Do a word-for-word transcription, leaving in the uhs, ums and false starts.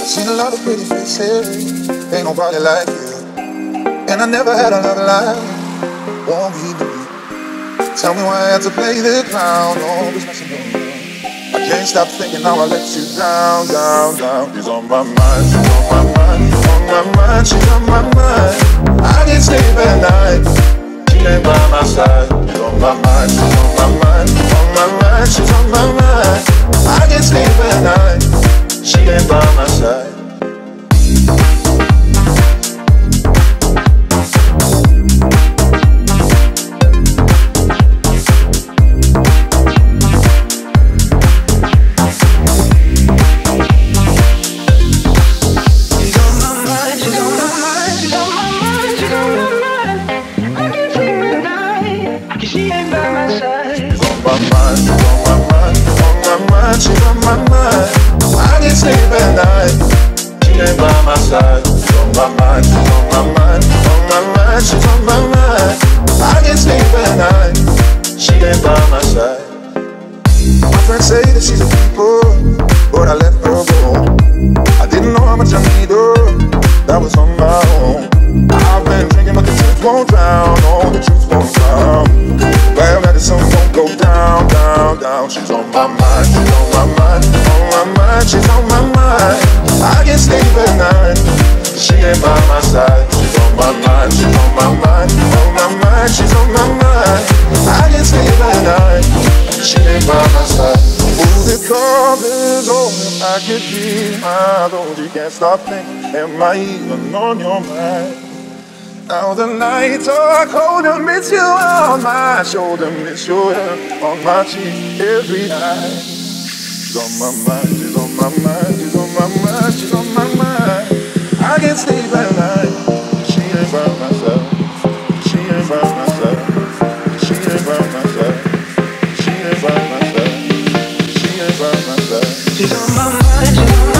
Seen a lot of pretty faces, ain't nobody like you. And I never had a love like won't be me. Tell me why I had to play the clown, always messing up. I can't stop thinking how I let you down, down, down. You're on my mind, you're on my mind, you're on my mind, she's on my mind. I can't sleep at night, she ain't by my side. You're on my mind, she's on my mind, you're on my mind, she's on my mind. I can't sleep at night. She ain't by my side. Stop thinking, am I even on your mind? Now the nights are cold, I miss you on my shoulder, miss your hair on my cheek every night. She's on my mind, she's on my mind, she's on my mind, she's on my mind. I can't sleep at night, she ain't by myself, she ain't by myself, she ain't by myself, she ain't by myself, she ain't by myself. She's on my mind, she's on my mind.